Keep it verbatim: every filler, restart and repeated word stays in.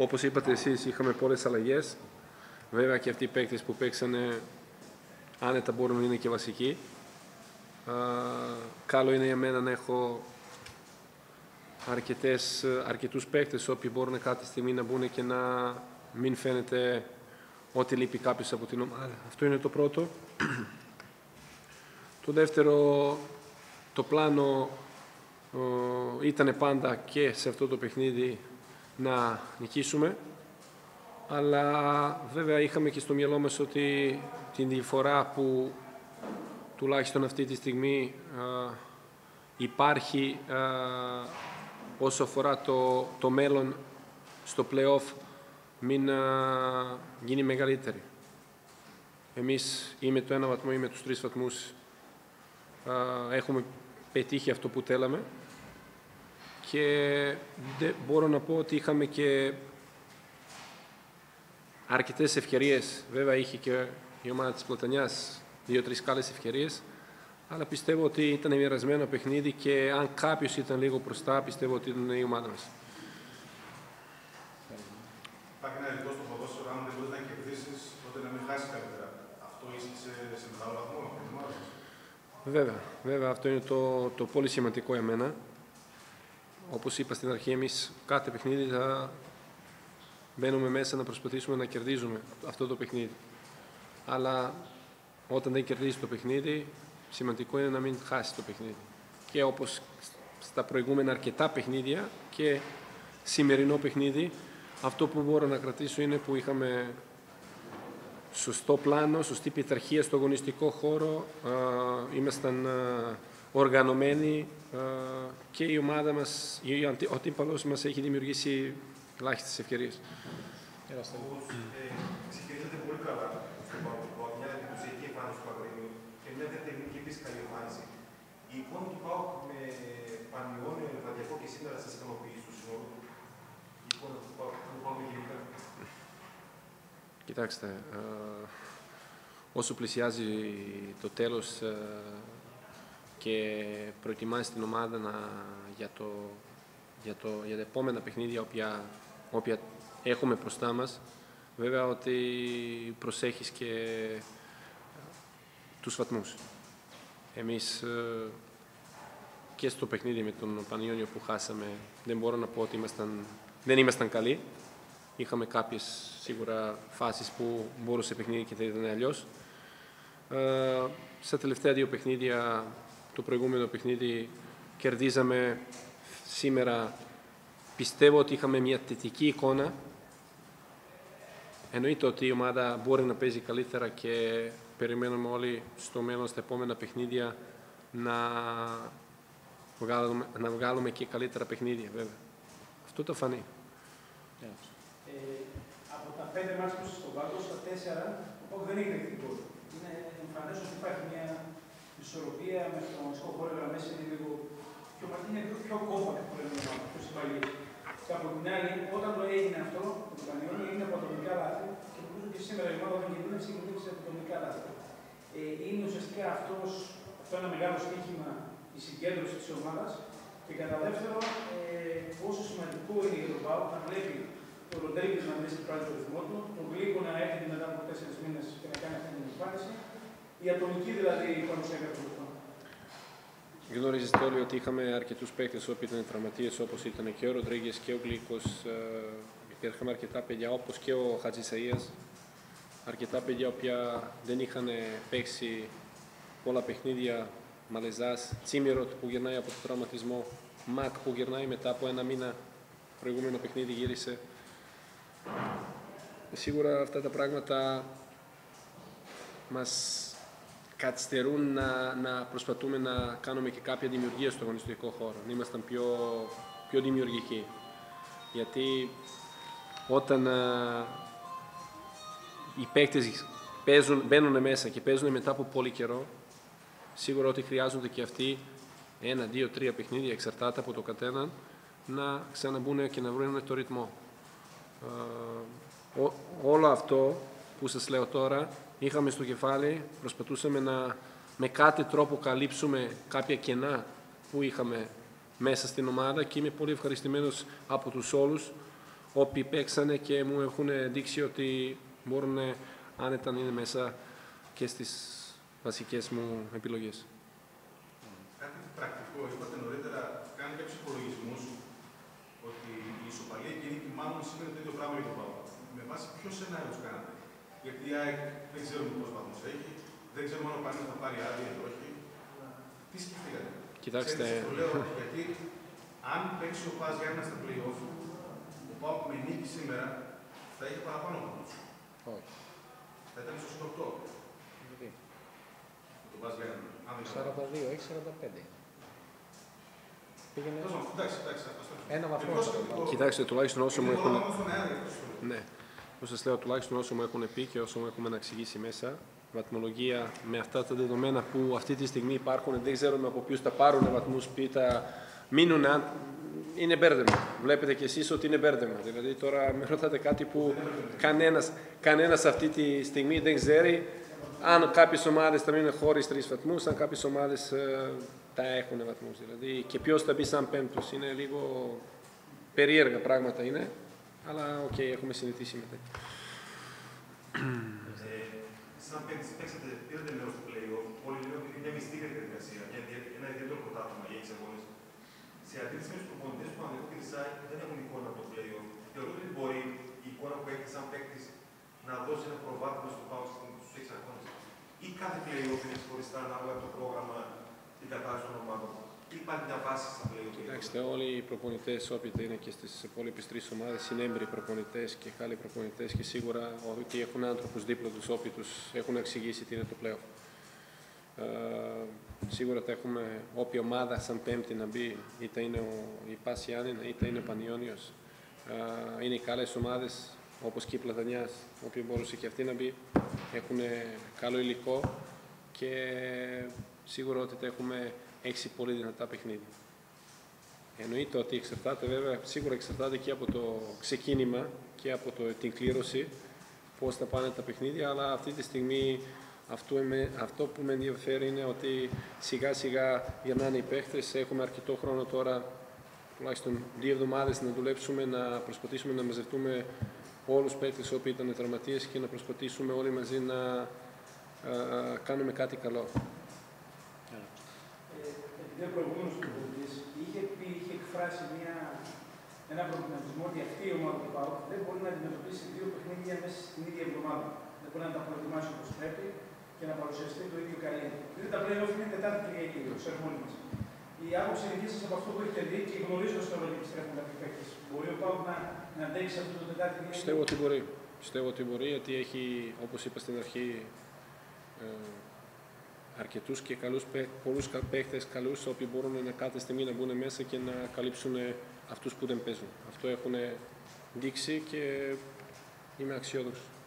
Όπως είπατε εσείς, είχαμε πολλές αλλαγές. Βέβαια και αυτοί οι παίκτες που παίξανε άνετα μπορούν να είναι και βασικοί. Α, καλό είναι για μένα να έχω αρκετές, αρκετούς παίκτες όποιοι μπορούν κάποια στιγμή να μπουν και να μην φαίνεται ότι λείπει κάποιος από την ομάδα. Αυτό είναι το πρώτο. Το δεύτερο, το πλάνο ε, ήταν πάντα και σε αυτό το παιχνίδι να νικήσουμε. Αλλά βέβαια είχαμε και στο μυαλό μας ότι την διαφορά που τουλάχιστον αυτή τη στιγμή ε, υπάρχει ε, όσο αφορά το, το μέλλον στο play-off μην ε, γίνει μεγαλύτερη. Εμείς είμαι το ένα βαθμό, είμαι τους τρεις βαθμούς. Ε, έχουμε πετύχει αυτό που θέλαμε και δε, μπορώ να πω ότι είχαμε και αρκετές ευκαιρίες. Βέβαια είχε και η ομάδα της Πλατανιάς δύο-τρεις καλές ευκαιρίες, αλλά πιστεύω ότι ήταν μοιρασμένο παιχνίδι και αν κάποιος ήταν λίγο μπροστά, πιστεύω ότι ήταν η ομάδα μας. Υπάρχει ένα ρητό στο ποδόσφαιρο, αν δεν μπορείς να κερδίσεις, τότε να μην χάσεις καλύτερα. Αυτό ίσχυσε σε μεγάλο βαθμό από την ομάδα σας? Βέβαια, βέβαια, αυτό είναι το, το πολύ σημαντικό για μένα. Όπως είπα στην αρχή, εμείς κάθε παιχνίδι θα μπαίνουμε μέσα να προσπαθήσουμε να κερδίζουμε αυτό το παιχνίδι. Αλλά όταν δεν κερδίζει το παιχνίδι, σημαντικό είναι να μην χάσει το παιχνίδι. Και όπως στα προηγούμενα αρκετά παιχνίδια και σημερινό παιχνίδι, αυτό που μπορώ να κρατήσω είναι που είχαμε σωστό πλάνο, σωστή πειθαρχία στο αγωνιστικό χώρο, ήμασταν οργανωμένοι και η ομάδα μας, ο αντίπαλος μας έχει δημιουργήσει ελάχιστες ευκαιρίες. Ξεκινήσατε πολύ καλά. Η εικόνα του ΠΑΟΚ με Πανιώνιο, Ελβαδιακό και σήμερα σας ικανοποιεί στο σύνολο? Η εικόνα του ΠΑΟΚ, θα το πάμε γενικά. Κοιτάξτε, ε, όσο πλησιάζει το τέλος ε, και προετοιμάζει την ομάδα να, για, το, για, το, για τα επόμενα παιχνίδια όποια, όποια έχουμε μπροστά μας, βέβαια ότι προσέχεις και ε, τους βαθμούς. Εμείς και στο παιχνίδι με τον Πανιώνιο που χάσαμε, δεν μπορώ να πω ότι ήμασταν, δεν ήμασταν καλοί. Είχαμε κάποιες σίγουρα φάσεις που μπορούσε παιχνίδι και θα ήταν αλλιώς. Ε, στα τελευταία δύο παιχνίδια, το προηγούμενο παιχνίδι κερδίζαμε. Σήμερα πιστεύω ότι είχαμε μια θετική εικόνα. Εννοείται ότι η ομάδα μπορεί να παίζει καλύτερα και περιμένουμε όλοι στο μέλλον, στα επόμενα παιχνίδια, να βγάλουμε, να βγάλουμε και καλύτερα παιχνίδια, βέβαια. Αυτό το φανεί. Yeah. Ε, από τα πέντε μάτς που στον πάγκο, στα τέσσερα, ο δεν έχει δεχτεί γκολ. Είναι εμφανές ότι υπάρχει μια ισορροπία με τον αγωνιστικό χώρο, γραμμές είναι λίγο πιο βαθύνια, είναι πιο κόμματα που λέμε να τους υπαλλήλους. Και από την άλλη, όταν το έγινε αυτό, το Πανιώνιο έγινε από ατομικά λάθη και νομίζω και σήμερα η ομάδα των κινδύνων συγκεντρώνει σε ατομικά λάθη. Ε, είναι ουσιαστικά αυτός, αυτό ένα μεγάλο στοίχημα, η συγκέντρωση της ομάδας. Και κατά δεύτερο, ε, πόσο σημαντικό είναι για τον ΠΑΟΚ να βλέπει το Ροδρίγες να μπει στην πράξη του ρυθμού του, τον Γλύκο να έρχεται μετά από τέσσερις μήνες και να κάνει αυτή την εμφάνιση, η ατομική δηλαδή παρουσία του ρυθμού. Γνωρίζετε όλοι ότι είχαμε αρκετούς παίκτες όποιοι ήταν τραυματίες, όπως ήταν και ο Ροδρίγες και ο Γλύκος. Υπήρχαν αρκετά παιδιά, όπως και ο Χατζησαΐας. Αρκετά παιδιά που δεν είχαν παίξει πολλά παιχνίδια. Μαλεζάς, Τσίμιροτ που γυρνάει από τον τραυματισμό, ΜΑΚ που γυρνάει μετά από ένα μήνα. Προηγούμενο παιχνίδι γύρισε. Σίγουρα αυτά τα πράγματα μας καθυστερούν να, να προσπαθούμε να κάνουμε και κάποια δημιουργία στο αγωνιστικό χώρο, να ήμασταν πιο, πιο δημιουργικοί. Γιατί όταν α, οι παίκτες παίζουν, μπαίνουν μέσα και παίζουν μετά από πολύ καιρό, σίγουρα ότι χρειάζονται και αυτοί ένα, δύο, τρία παιχνίδια, εξαρτάται από το καθένα, να ξαναμπούν και να βρουν το ρυθμό. Ε, ό, όλο αυτό που σας λέω τώρα, είχαμε στο κεφάλι, προσπαθούσαμε να με κάθε τρόπο καλύψουμε κάποια κενά που είχαμε μέσα στην ομάδα και είμαι πολύ ευχαριστημένος από τους όλους όποιοι παίξανε και μου έχουν δείξει ότι μπορούν άνετα να είναι μέσα και στις βασικές μου επιλογές. Κάτι πρακτικό, είπατε νωρίτερα, κάνει κάποιους υπολογισμούς ότι η ισοπαλία εκείνη και μάλλον σήμερα το ίδιο πράγμα για τον ΠΑΟΚ. Με βάση ποιο σενάριο κάνατε? Γιατί η ΑΕΚ δεν ξέρουμε πόσους βαθμούς έχει, δεν ξέρουμε αν ο Πανιώνιος θα πάρει άδεια ή όχι. Τι σκεφτήκατε? Κοιτάξτε. Ξέρετε, το λέω, γιατί αν παίξει ο Πας Γιάννας στα play-off, ο ΠΑΟΚ με νίκη σήμερα θα έχει παραπάνω πόντους. Όχι. Θα ήταν ίσως οκτώ. Γιατί? Με τον Πας Γιάννα. σαράντα δύο, έχει σαράντα πέντε. Πήγαινε... Εντάξει, εντάξει. Ένα βαθμό. Κοιτάξτε, τουλάχιστον όσο μου έχουν... Ναι. Όπως σας λέω, τουλάχιστον όσο μου έχουν πει και όσο μου έχουμε να εξηγήσει μέσα, βαθμολογία με αυτά τα δεδομένα που αυτή τη στιγμή υπάρχουν, δεν ξέρουμε από ποιους θα πάρουν βαθμούς, ποιοι θα μείνουν, είναι μπέρδεμα. Βλέπετε κι εσείς ότι είναι μπέρδεμα. Δηλαδή τώρα με ρωτάτε κάτι που κανένας, κανένας αυτή τη στιγμή δεν ξέρει αν κάποιες ομάδες θα μείνουν χωρίς τρεις βαθμούς, αν κάποιες ομάδες ε, θα έχουν βαθμούς. Δηλαδή και ποιος θα μπει σαν πέμπτος. Είναι λίγο περίεργα πράγματα είναι, αλλά οκ, okay, έχουμε συνηθίσει μετά. Σαν παίξατε, παίξατε, πήρατε μέρος στο play-off, όλοι λέω ότι είναι μια μυστήρια διαδικασία, ένα ιδιαίτερο πρωτάθλημα για εξαγώνες. Σε αντίθεση με τους προπονητές που ανέχονται τη ΣΑΕΚ δεν έχουν εικόνα από το play-off. Θεωρώ ότι μπορεί η εικόνα που έχει σαν παίκτης να δώσει ένα προβάδισμα στο ΠΑΟΚ στους εξαγώνες. Ή κάθε play-off είναι ξεχωριστά ανάλογα το πρόγραμμα, την κατάσταση των ομάδων. Ή υπάρχει μια βάση στα play-off. Κοιτάξτε, όλοι οι προπονητές, όποιοι είναι και στις υπόλοιπες τρεις ομάδες, είναι έμπειροι προπονητές και χάλοι προπονητές και σίγουρα ότι έχουν άνθρωπους δίπλα τους, όποιοι τους έχουν εξηγήσει τι είναι το play-off. Uh, σίγουρα θα έχουμε όποια ομάδα σαν πέμπτη να μπει, είτε είναι ο, η Πας Γιάννηνα, είτε είναι ο Πανιώνιος. Uh, είναι οι καλές ομάδες, όπως και η Πλατανιάς, όποιο μπορούσε και αυτή να μπει. Έχουν καλό υλικό και σίγουρα ότι θα έχουμε έξι πολύ δυνατά παιχνίδια. Εννοείται ότι εξαρτάται, βέβαια, σίγουρα εξαρτάται και από το ξεκίνημα και από το, την κλήρωση, πώς θα πάνε τα παιχνίδια, αλλά αυτή τη στιγμή Αυτό, είμαι, αυτό που με ενδιαφέρει είναι ότι σιγά σιγά γυρνάνε οι παίχτες. Έχουμε αρκετό χρόνο τώρα, τουλάχιστον δύο εβδομάδες, να δουλέψουμε, να προσπαθήσουμε να μαζευτούμε όλους τους παίχτες όποιοι ήταν τραυματίες και να προσπαθήσουμε όλοι μαζί να α, α, κάνουμε κάτι καλό. Επειδή ο προηγούμενος προπονητής είχε πει, είχε εκφράσει μια, ένα προβληματισμό ότι αυτή η ομάδα του ΠΑΟΚ δεν μπορεί να αντιμετωπίσει δύο παιχνίδια μέσα στην ίδια εβδομάδα. Δεν μπορεί να τα προετοιμάσει όπως πρέπει και να παρουσιαστεί το ίδιο καλή. Επειδή τα play-off είναι Τετάρτη Κυριακή, το ξέρουμε όλοι μας. Η άποψη δική σας από αυτό που έχετε δει και γνωρίζοντας τώρα ότι επιστρέφουν κάποιοι παίκτες, μπορεί ο ΠΑΟΚ να, να αντέξει αυτό το Τετάρτη Κυριακή? Πιστεύω ότι μπορεί. Πιστεύω ότι μπορεί, γιατί έχει, όπως είπα στην αρχή, ε, αρκετούς και καλούς, πολλούς παίκτες καλούς, όποιοι μπορούν να κάθε στιγμή να μπουν μέσα και να καλύψουν αυτούς που δεν παίζουν. Αυτό έχουν δείξει και είμαι αξιόδοξος.